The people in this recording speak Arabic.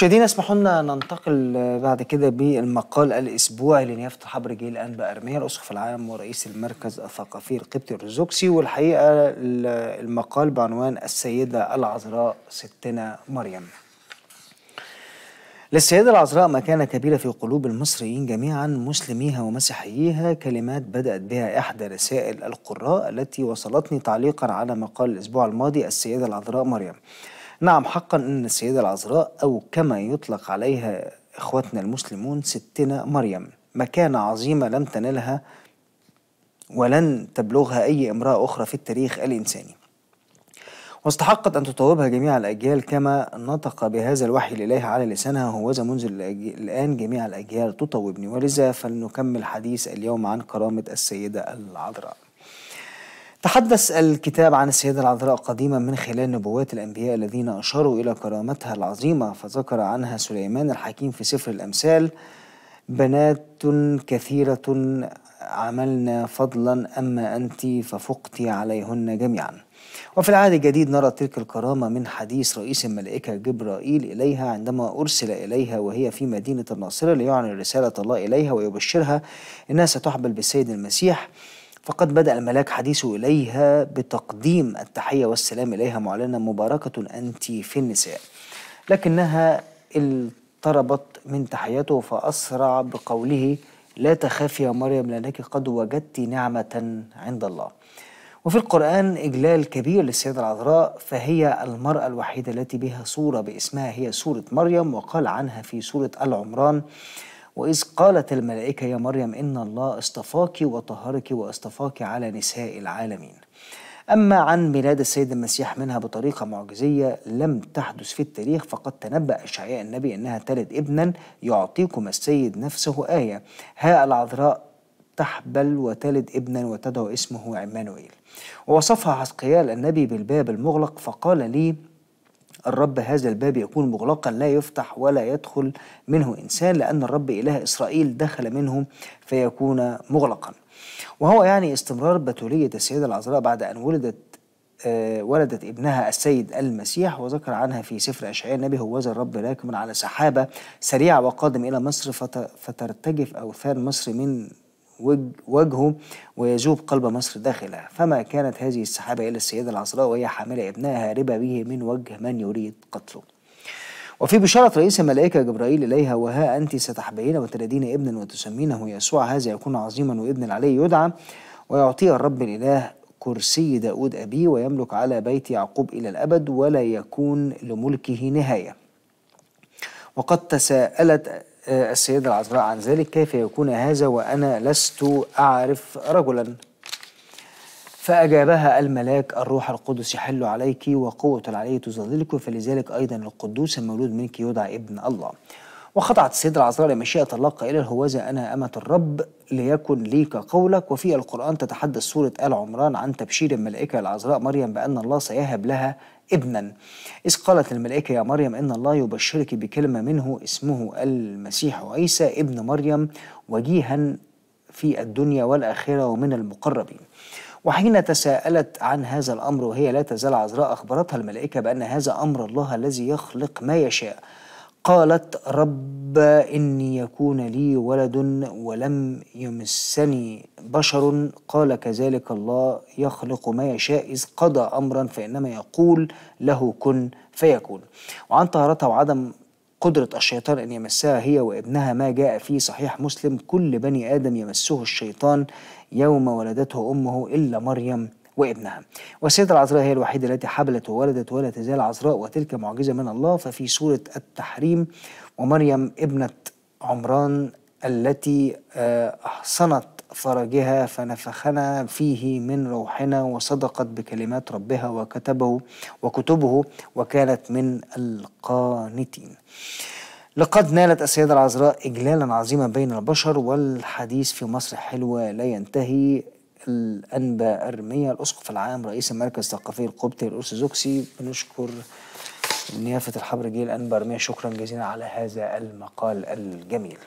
مشاهدينا اسمحوا لنا ننتقل بعد كده بالمقال الاسبوعي لنيافه حبر جيل أنبا إرميا الاسقف العام ورئيس المركز الثقافي القبطي الأرثوذكسي، والحقيقه المقال بعنوان السيده العذراء ستنا مريم. للسيدة العذراء مكانة كبيرة في قلوب المصريين جميعا مسلميها ومسيحييها، كلمات بدأت بها إحدى رسائل القراء التي وصلتني تعليقا على مقال الأسبوع الماضي السيدة العذراء مريم. نعم حقا أن السيدة العذراء أو كما يطلق عليها إخوتنا المسلمون ستنا مريم مكانة عظيمة لم تنلها ولن تبلغها أي امرأة أخرى في التاريخ الإنساني، واستحقت أن تطوبها جميع الأجيال كما نطق بهذا الوحي لله على لسانها، هوذا منذ الآن جميع الأجيال تطوبني. ولذا فلنكمل حديث اليوم عن كرامة السيدة العذراء. تحدث الكتاب عن السيدة العذراء قديما من خلال نبوات الأنبياء الذين أشاروا إلى كرامتها العظيمة، فذكر عنها سليمان الحكيم في سفر الأمثال: بنات كثيرة عملنا فضلا أما أنت ففقتِ عليهن جميعا. وفي العهد الجديد نرى تلك الكرامة من حديث رئيس الملائكة جبرائيل إليها عندما أرسل إليها وهي في مدينة الناصرة ليعلن رسالة الله إليها ويبشرها أنها ستحبل بالسيد المسيح، فقد بدأ الملاك حديثه إليها بتقديم التحية والسلام إليها معلنا: مباركة أنت في النساء. لكنها اضطربت من تحيته فأسرع بقوله: لا تخافي يا مريم لأنك قد وجدت نعمة عند الله. وفي القرآن إجلال كبير للسيدة العذراء، فهي المرأة الوحيدة التي بها صورة باسمها هي سورة مريم، وقال عنها في سورة العمران: وإذ قالت الملائكة يا مريم إن الله اصطفاك وطهرك واصطفاك على نساء العالمين. أما عن ميلاد السيد المسيح منها بطريقة معجزية لم تحدث في التاريخ، فقد تنبأ إشعياء النبي أنها تلد ابنا يعطيكم السيد نفسه آية، ها العذراء تحبل وتلد ابنا وتدعو اسمه عمانوئيل. ووصفها حزقيال النبي بالباب المغلق فقال لي الرب: هذا الباب يكون مغلقا لا يفتح ولا يدخل منه إنسان، لأن الرب إله إسرائيل دخل منهم فيكون مغلقا. وهو يعني استمرار بتولية السيدة العذراء بعد أن ولدت ابنها السيد المسيح، وذكر عنها في سفر أشعياء النبي: هوذا الرب راكب على سحابة سريعة وقادم إلى مصر فترتجف أوثان مصر من وجهه ويذوب قلب مصر داخلها. فما كانت هذه السحابة إلى السيدة العذراء وهي حاملة ابنها هاربة به من وجه من يريد قتله. وفي بشارة رئيس الملائكة جبرائيل إليها: وها أنت ستحبلين وتلدين ابنا وتسمينه يسوع، هذا يكون عظيما وابن عليه يدعى، ويعطيه الرب الإله كرسي داود أبيه ويملك على بيت يعقوب إلى الأبد ولا يكون لملكه نهاية. وقد تساءلت السيدة العذراء عن ذلك: كيف يكون هذا وأنا لست أعرف رجلا؟ فأجابها الملاك: الروح القدس يحل عليك وقوة العلي تظللك، فلذلك أيضا القدوس المولود منك يدعى ابن الله. وخضعت السيدة العذراء لمشيئة الله قائلة: هوذا أنا أمة الرب ليكن لي كقولك. وفي القرآن تتحدث سورة آل عمران عن تبشير الملائكة العذراء مريم بأن الله سيهب لها ابنا، إذ قالت الملائكة: يا مريم إن الله يبشرك بكلمة منه اسمه المسيح عيسى ابن مريم وجيها في الدنيا والآخرة ومن المقربين. وحين تساءلت عن هذا الأمر وهي لا تزال عذراء أخبرتها الملائكة بأن هذا أمر الله الذي يخلق ما يشاء، قالت: رب إني يكون لي ولد ولم يمسني بشر، قال: كذلك الله يخلق ما يشاء، إذ قضى أمرا فإنما يقول له كن فيكون. وعن طهارتها وعدم قدرة الشيطان أن يمسها هي وابنها ما جاء في صحيح مسلم: كل بني آدم يمسه الشيطان يوم ولدته أمه إلا مريم وابنها. والسيدة العذراء هي الوحيدة التي حبلت وولدت ولا تزال عذراء، وتلك معجزة من الله. ففي سورة التحريم: ومريم ابنة عمران التي أحصنت فرجها فنفخنا فيه من روحنا وصدقت بكلمات ربها وكتبه وكانت من القانتين. لقد نالت السيدة العذراء إجلالا عظيما بين البشر، والحديث في مصر حلوة لا ينتهي. أنبا إرميا الأسقف العام رئيس المركز الثقافي القبطي الأرثوذكسي. بنشكر نيافة الحبر جيل أنبا إرميا شكرا جزيلا على هذا المقال الجميل.